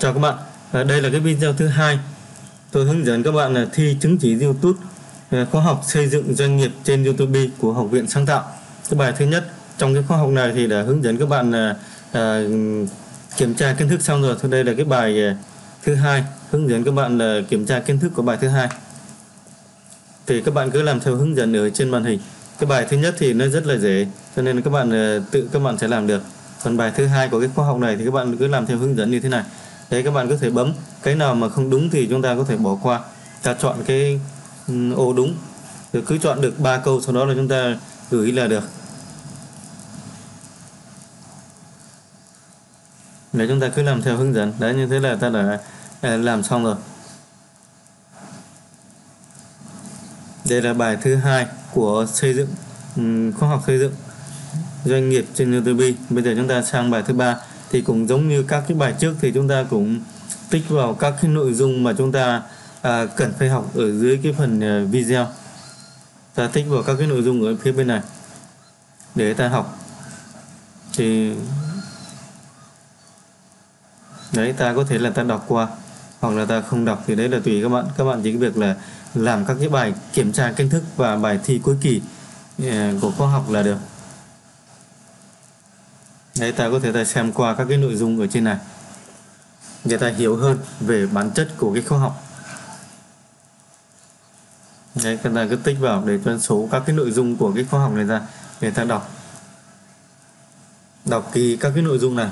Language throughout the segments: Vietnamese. Chào các bạn, đây là cái video thứ hai tôi hướng dẫn các bạn là thi chứng chỉ YouTube khóa học xây dựng doanh nghiệp trên YouTube của Học viện Sáng tạo. Cái bài thứ nhất trong cái khóa học này thì đã hướng dẫn các bạn là kiểm tra kiến thức xong rồi. Thì đây là cái bài thứ hai hướng dẫn các bạn là kiểm tra kiến thức của bài thứ hai. Thì các bạn cứ làm theo hướng dẫn ở trên màn hình. Cái bài thứ nhất thì nó rất là dễ cho nên các bạn tự sẽ làm được. Phần bài thứ hai của cái khóa học này thì các bạn cứ làm theo hướng dẫn như thế này. Đấy, các bạn có thể bấm cái nào mà không đúng thì chúng ta có thể bỏ qua, ta chọn cái ô đúng rồi cứ chọn được 3 câu, sau đó là chúng ta gửi là được. Để chúng ta cứ làm theo hướng dẫn. Đấy, như thế là ta đã làm xong rồi. Đây là bài thứ hai của xây dựng khóa học xây dựng doanh nghiệp trên YouTube. Bây giờ chúng ta sang bài thứ ba. Thì cũng giống như các cái bài trước thì chúng ta cũng tích vào các cái nội dung mà chúng ta cần phải học ở dưới cái phần video. Ta tích vào các cái nội dung ở phía bên này để ta học. Thì đấy, ta có thể là ta đọc qua hoặc là ta không đọc, thì đấy là tùy các bạn. Các bạn chỉ việc là làm các cái bài kiểm tra kiến thức và bài thi cuối kỳ của khóa học là được. Đấy, ta có thể ta xem qua các cái nội dung ở trên này để ta hiểu hơn về bản chất của cái khóa học. Đấy, các ta cứ tích vào để cho số các cái nội dung của cái khóa học này ra để ta đọc kỹ các cái nội dung này.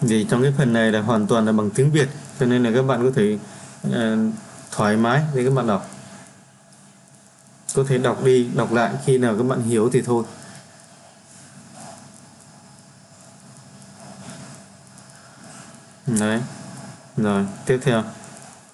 Vì trong cái phần này là hoàn toàn là bằng tiếng Việt cho nên là các bạn có thể thoải mái để các bạn đọc, có thể đọc đi đọc lại khi nào các bạn hiểu thì thôi. Đấy, rồi tiếp theo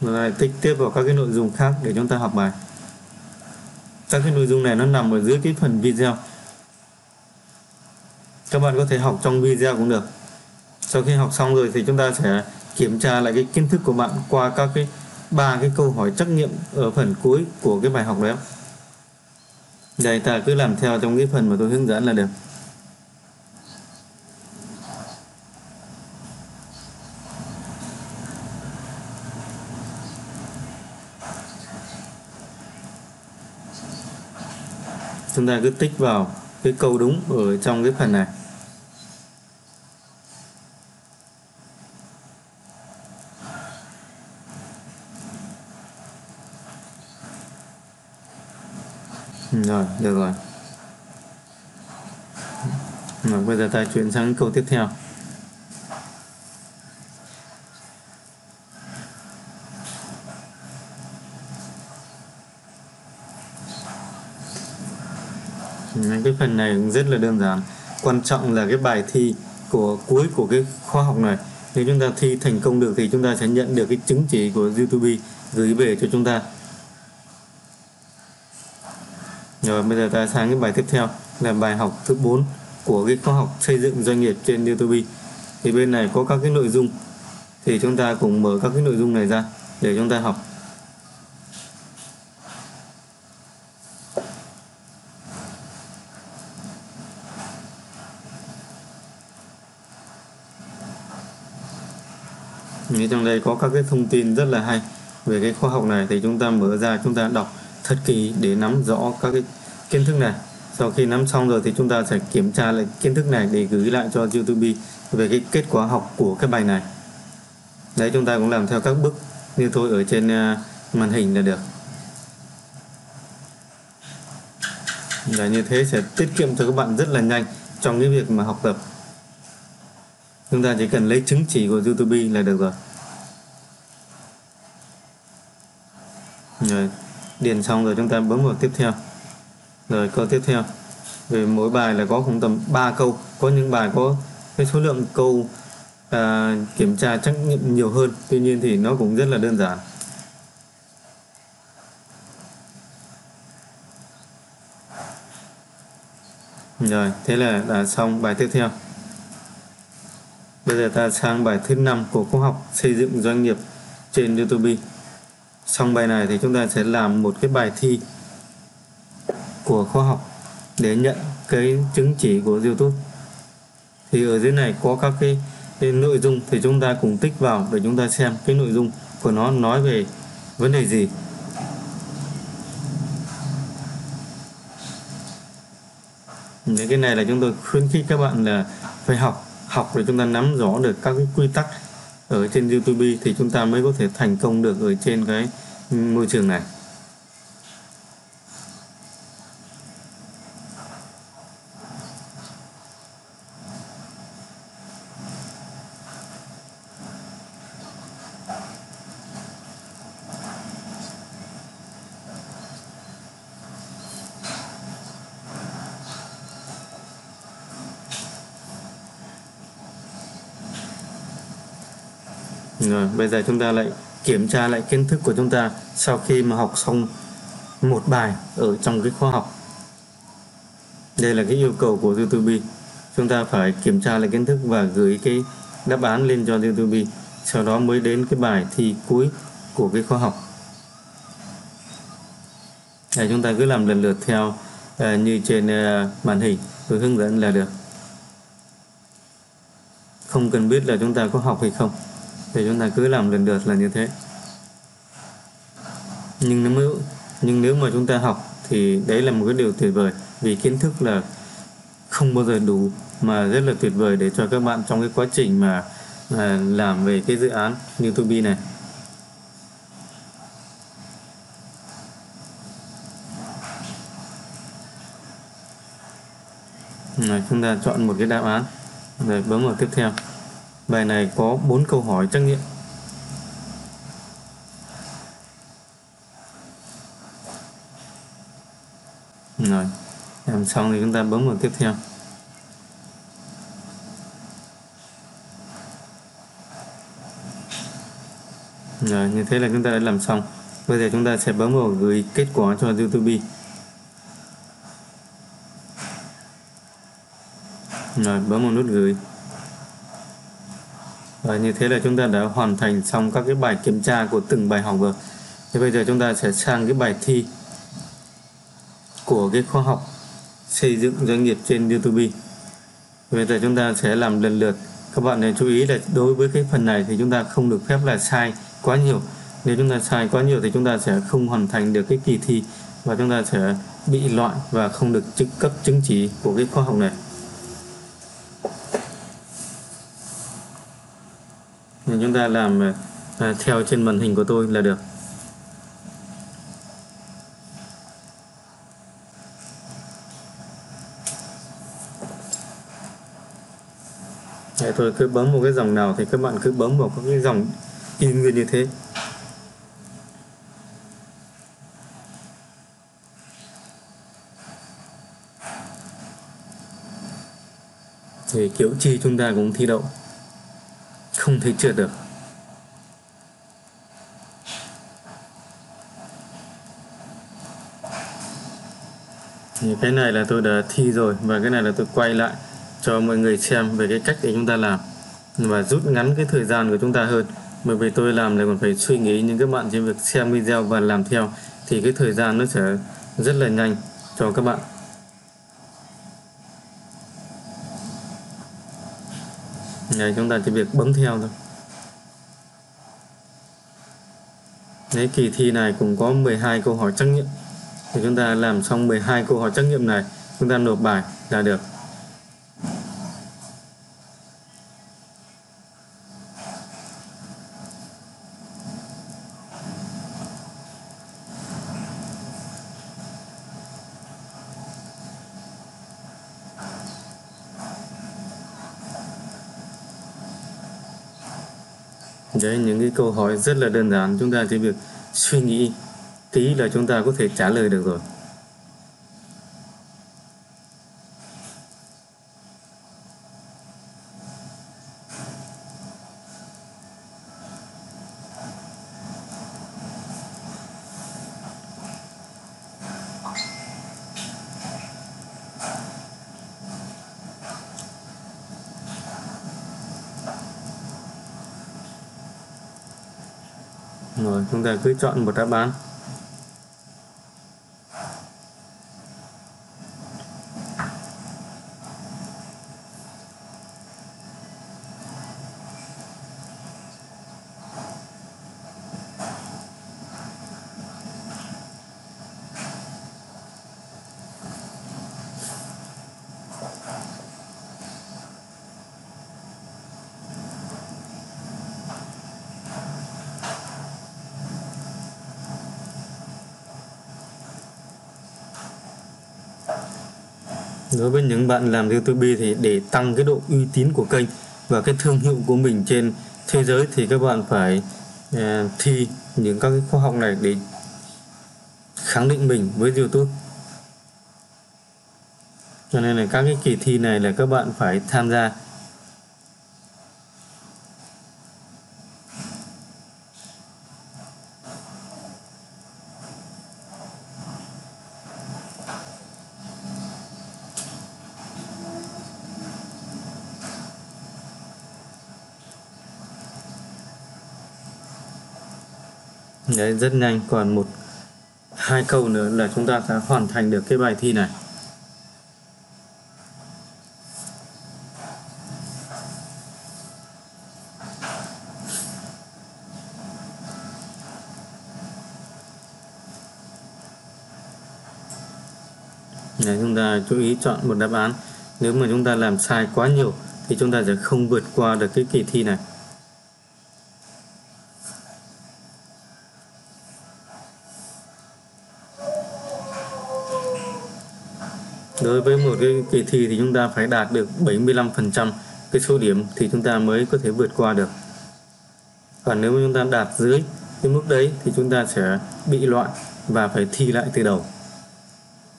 lại tích tiếp vào các cái nội dung khác để chúng ta học bài. Các cái nội dung này nó nằm ở dưới cái phần video, các bạn có thể học trong video cũng được. Sau khi học xong rồi thì chúng ta sẽ kiểm tra lại cái kiến thức của bạn qua các cái 3 cái câu hỏi trắc nghiệm ở phần cuối của cái bài học đấy. Đây, ta cứ làm theo trong cái phần mà tôi hướng dẫn là được. Chúng ta cứ tích vào cái câu đúng ở trong cái phần này. Rồi, được rồi. Rồi, bây giờ ta chuyển sang câu tiếp theo. Cái phần này cũng rất là đơn giản. Quan trọng là cái bài thi của cuối của cái khóa học này. Nếu chúng ta thi thành công được thì chúng ta sẽ nhận được cái chứng chỉ của YouTube gửi về cho chúng ta. Rồi, bây giờ ta sang cái bài tiếp theo là bài học thứ 4 của cái khóa học xây dựng doanh nghiệp trên YouTube. Thì bên này có các cái nội dung thì chúng ta cùng mở các cái nội dung này ra để chúng ta học. Như trong đây có các cái thông tin rất là hay về cái khóa học này thì chúng ta mở ra, chúng ta đọc thật kỹ để nắm rõ các cái kiến thức này. Sau khi nắm xong rồi thì chúng ta sẽ kiểm tra lại kiến thức này để gửi lại cho YouTube về cái kết quả học của cái bài này. Đấy, chúng ta cũng làm theo các bước như tôi ở trên màn hình là được. Và như thế sẽ tiết kiệm cho các bạn rất là nhanh trong cái việc mà học tập. Chúng ta chỉ cần lấy chứng chỉ của YouTube là được rồi. Rồi, điền xong rồi chúng ta bấm vào tiếp theo. Rồi, câu tiếp theo. Về mỗi bài là có khoảng tầm 3 câu. Có những bài có cái số lượng câu kiểm tra trắc nghiệm nhiều hơn. Tuy nhiên thì nó cũng rất là đơn giản. Rồi, thế là đã xong bài tiếp theo. Bây giờ ta sang bài thứ 5 của khóa học xây dựng doanh nghiệp trên YouTube. Xong bài này thì chúng ta sẽ làm một cái bài thi của khóa học. để nhận cái chứng chỉ của YouTube. Thì ở dưới này có các cái nội dung, thì chúng ta cùng tích vào để chúng ta xem cái nội dung của nó nói về vấn đề gì. Những cái này là chúng tôi khuyến khích các bạn là phải học để chúng ta nắm rõ được các cái quy tắc ở trên YouTube, thì chúng ta mới có thể thành công được ở trên cái môi trường này. Rồi, bây giờ chúng ta lại kiểm tra lại kiến thức của chúng ta sau khi mà học xong một bài ở trong cái khóa học. Đây là cái yêu cầu của YouTube. Chúng ta phải kiểm tra lại kiến thức và gửi cái đáp án lên cho YouTube. Sau đó mới đến cái bài thi cuối của cái khóa học. Để chúng ta cứ làm lần lượt theo như trên màn hình tôi hướng dẫn là được. Không cần biết là chúng ta có học hay không. Thì chúng ta cứ làm lần lượt là như thế. Nhưng nếu mà chúng ta học thì đấy là một cái điều tuyệt vời, vì kiến thức là không bao giờ đủ, mà rất là tuyệt vời để cho các bạn trong cái quá trình mà làm về cái dự án YouTube này. Rồi, chúng ta chọn một cái đáp án rồi bấm vào tiếp theo. Bài này có 4 câu hỏi trắc nghiệm. Rồi, làm xong thì chúng ta bấm vào tiếp theo. Rồi, như thế là chúng ta đã làm xong. Bây giờ chúng ta sẽ bấm vào gửi kết quả cho YouTube. Rồi, bấm vào nút gửi. Và như thế là chúng ta đã hoàn thành xong các cái bài kiểm tra của từng bài học rồi. Thì bây giờ chúng ta sẽ sang cái bài thi của cái khóa học xây dựng doanh nghiệp trên YouTube. Bây giờ chúng ta sẽ làm lần lượt. Các bạn nên chú ý là đối với cái phần này thì chúng ta không được phép là sai quá nhiều. Nếu chúng ta sai quá nhiều thì chúng ta sẽ không hoàn thành được cái kỳ thi, và chúng ta sẽ bị loại và không được cấp chứng chỉ của cái khóa học này. Chúng ta làm theo trên màn hình của tôi là được. Để tôi cứ bấm một cái dòng nào thì các bạn cứ bấm vào các cái dòng in nguyên như thế. Thì kiểu chi chúng ta cũng thi đậu, không thể trượt được. Thì cái này là tôi đã thi rồi, và cái này là tôi quay lại cho mọi người xem về cái cách để chúng ta làm và rút ngắn cái thời gian của chúng ta hơn. Bởi vì tôi làm là còn phải suy nghĩ, nhưng các bạn chỉ việc xem video và làm theo thì cái thời gian nó sẽ rất là nhanh cho các bạn. Này, chúng ta chỉ việc bấm theo thôi. Đấy, kỳ thi này cũng có 12 câu hỏi trắc nghiệm. Thì chúng ta làm xong 12 câu hỏi trắc nghiệm này, chúng ta nộp bài là được. Đấy, những cái câu hỏi rất là đơn giản, chúng ta chỉ việc suy nghĩ tí là chúng ta có thể trả lời được rồi. Rồi, chúng ta cứ chọn một đáp án. Đối với những bạn làm YouTube thì để tăng cái độ uy tín của kênh và cái thương hiệu của mình trên thế giới thì các bạn phải thi những các cái khóa học này để khẳng định mình với YouTube. Cho nên là các cái kỳ thi này là các bạn phải tham gia. Đấy, rất nhanh, còn 1-2 câu nữa là chúng ta sẽ hoàn thành được cái bài thi này. Đấy, chúng ta chú ý chọn một đáp án. Nếu mà chúng ta làm sai quá nhiều thì chúng ta sẽ không vượt qua được cái kỳ thi này. Đối với một cái kỳ thi thì chúng ta phải đạt được 75% cái số điểm thì chúng ta mới có thể vượt qua được. Còn nếu chúng ta đạt dưới cái mức đấy thì chúng ta sẽ bị loại và phải thi lại từ đầu.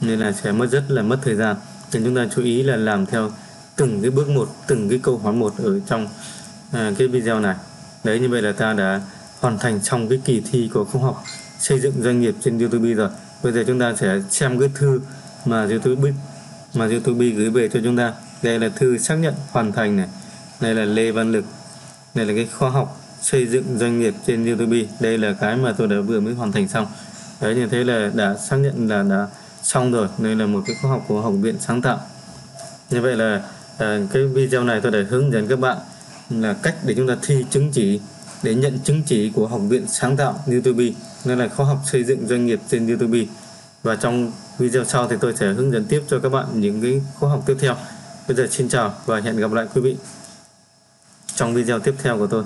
Nên là sẽ rất là mất thời gian. Nên chúng ta chú ý là làm theo từng cái bước một, từng cái câu hỏi một ở trong cái video này. Đấy, như vậy là ta đã hoàn thành xong cái kỳ thi của khóa học xây dựng doanh nghiệp trên YouTube rồi. Bây giờ chúng ta sẽ xem cái thư mà YouTube gửi về cho chúng ta. Đây là thư xác nhận hoàn thành này. Đây là Lê Văn Lực. Đây là cái khóa học xây dựng doanh nghiệp trên YouTube. Đây là cái mà tôi đã vừa mới hoàn thành xong. Đấy, như thế là đã xác nhận là đã xong rồi. Đây là một cái khóa học của Học viện sáng tạo. Như vậy là cái video này tôi đã hướng dẫn các bạn là cách để chúng ta thi chứng chỉ, để nhận chứng chỉ của Học viện sáng tạo YouTube. Đây là khóa học xây dựng doanh nghiệp trên YouTube. Và trong video sau thì tôi sẽ hướng dẫn tiếp cho các bạn những cái khóa học tiếp theo. Bây giờ xin chào và hẹn gặp lại quý vị trong video tiếp theo của tôi.